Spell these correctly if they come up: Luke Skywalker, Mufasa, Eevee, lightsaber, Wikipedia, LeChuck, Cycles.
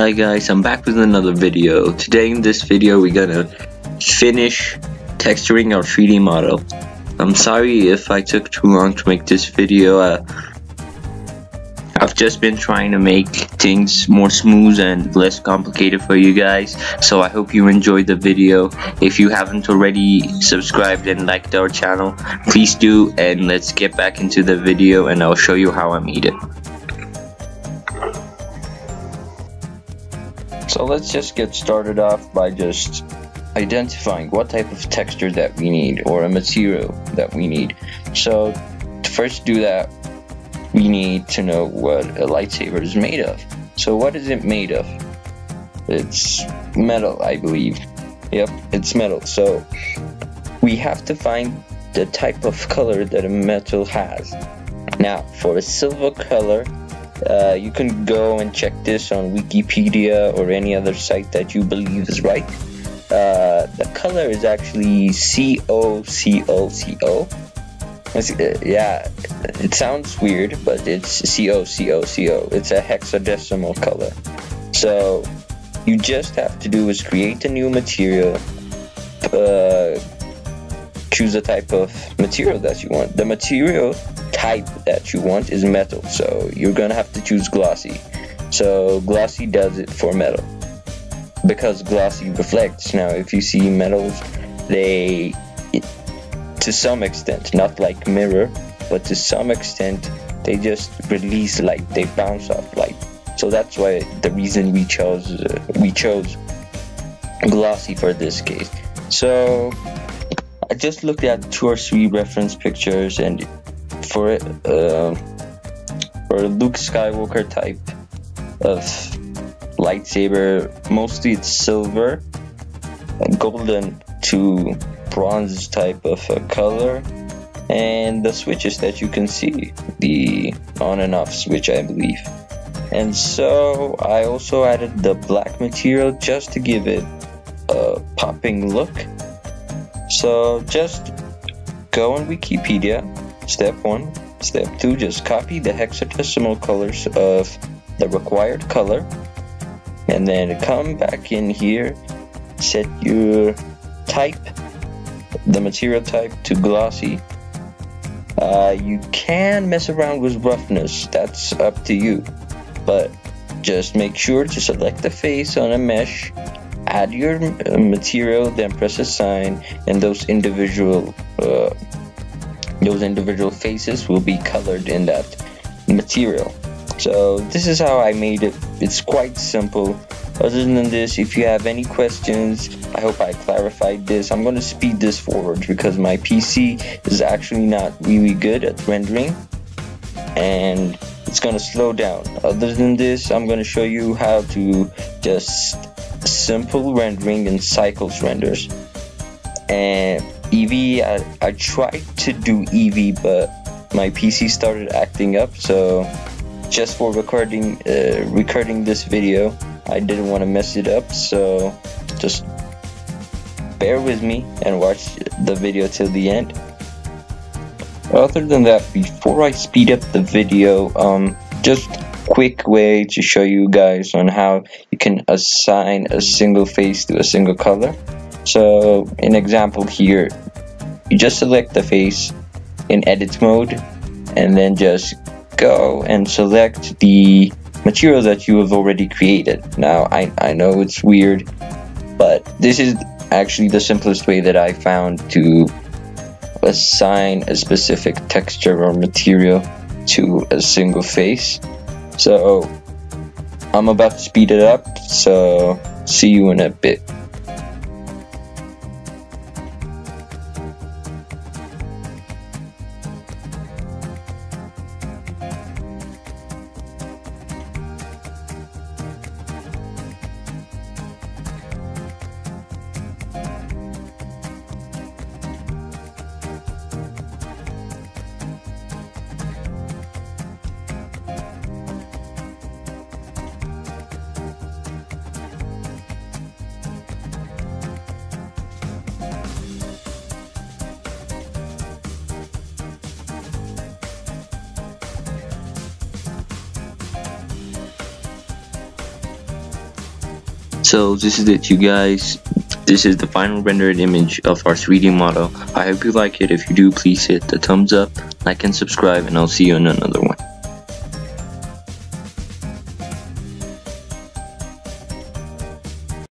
Hi guys, I'm back with another video. Today in this video we're gonna finish texturing our 3D model. I'm sorry if I took too long to make this video. I've just been trying to make things more smooth and less complicated for you guys, so I hope you enjoyed the video. If you haven't already subscribed and liked our channel, please do, and let's get back into the video and I'll show you how I made it. So let's just get started off by just identifying what type of texture that we need, or a material that we need. So to first do that, we need to know what a lightsaber is made of. So what is it made of? It's metal, I believe. Yep, it's metal. So we have to find the type of color that a metal has. Now for a silver color, you can go and check this on Wikipedia or any other site that you believe is right. The color is actually COCOCO. Yeah, it sounds weird, but it's COCOCO. It's a hexadecimal color. So you just have to do is create a new material, choose the type of material that you want. The material type that you want is metal, so you're gonna have to choose glossy. So glossy does it for metal because glossy reflects. Now if you see metals, they to some extent, not like mirror, but to some extent they just release light, they bounce off light. So that's why the reason we chose glossy for this case. So I just looked at 2 or 3 reference pictures, and for a Luke Skywalker type of lightsaber, mostly it's silver, golden to bronze type of color, and the switches that you can see, the on and off switch, I believe. And so I also added the black material just to give it a popping look. So just go on Wikipedia. Step 1, step 2, just copy the hexadecimal colors of the required color, and then come back in here, set your type, the material type, to glossy. You can mess around with roughness, that's up to you, but just make sure to select the face on a mesh, add your material, then press assign, and those individual faces will be colored in that material. So this is how I made it. It's quite simple. Other than this, if you have any questions, I hope I clarified this. I'm going to speed this forward because my PC is actually not really good at rendering and it's going to slow down. Other than this, I'm going to show you how to just simple rendering in Cycles renders. And Eevee, I tried to do Eevee, but my PC started acting up, so just for recording this video, I didn't want to mess it up, so just bear with me and watch the video till the end. Other than that, before I speed up the video, just quick way to show you guys on how you can assign a single face to a single color. So an example here, you just select the face in edit mode and then just go and select the material that you have already created. Now I know it's weird, but this is actually the simplest way that I found to assign a specific texture or material to a single face. So I'm about to speed it up, so see you in a bit. So this is it, you guys. This is the final rendered image of our 3D model. I hope you like it. If you do, please hit the thumbs up, like and subscribe, and I'll see you in another one.